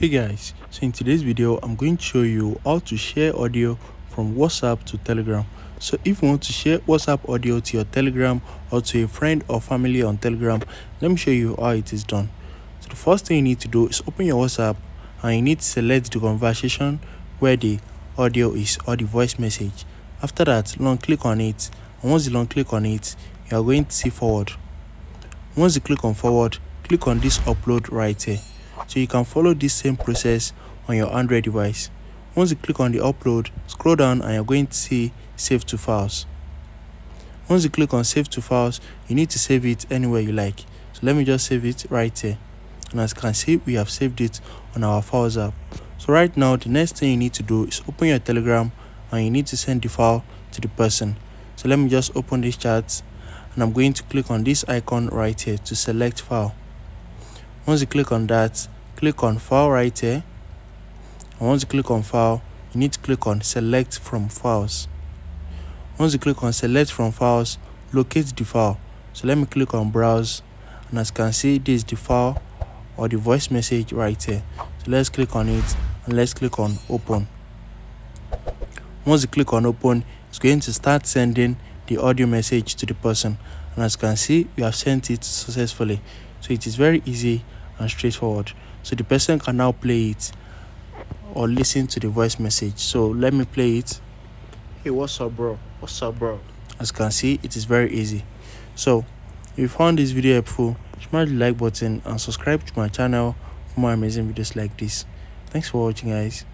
Hey guys, so in today's video I'm going to show you how to share audio from WhatsApp to Telegram. So if you want to share WhatsApp audio to your Telegram or to a friend or family on Telegram, let me show you how it is done. So the first thing you need to do is open your WhatsApp and you need to select the conversation where the audio is or the voice message. After that, long click on it, and once you long click on it, you are going to see forward. Once you click on forward, click on this upload right here. So you can follow this same process on your Android device. Once you click on the upload, scroll down and you're going to see save to files. Once you click on save to files, you need to save it anywhere you like. So let me just save it right here. And as you can see, we have saved it on our files app. So right now, the next thing you need to do is open your Telegram and you need to send the file to the person. So let me just open this chat and I'm going to click on this icon right here to select file. Once you click on that, click on file right here, and once you click on file, you need to click on select from files. Once you click on select from files, locate the file. So let me click on browse, and as you can see, this is the file or the voice message right here. So let's click on it and let's click on open. Once you click on open, it's going to start sending the audio message to the person, and as you can see, we have sent it successfully. So it is very easy and straightforward. So the person can now play it or listen to the voice message. So let me play it. Hey, what's up, bro? What's up, bro? As you can see, it is very easy. So if you found this video helpful, smash the like button and subscribe to my channel for more amazing videos like this. Thanks for watching, guys.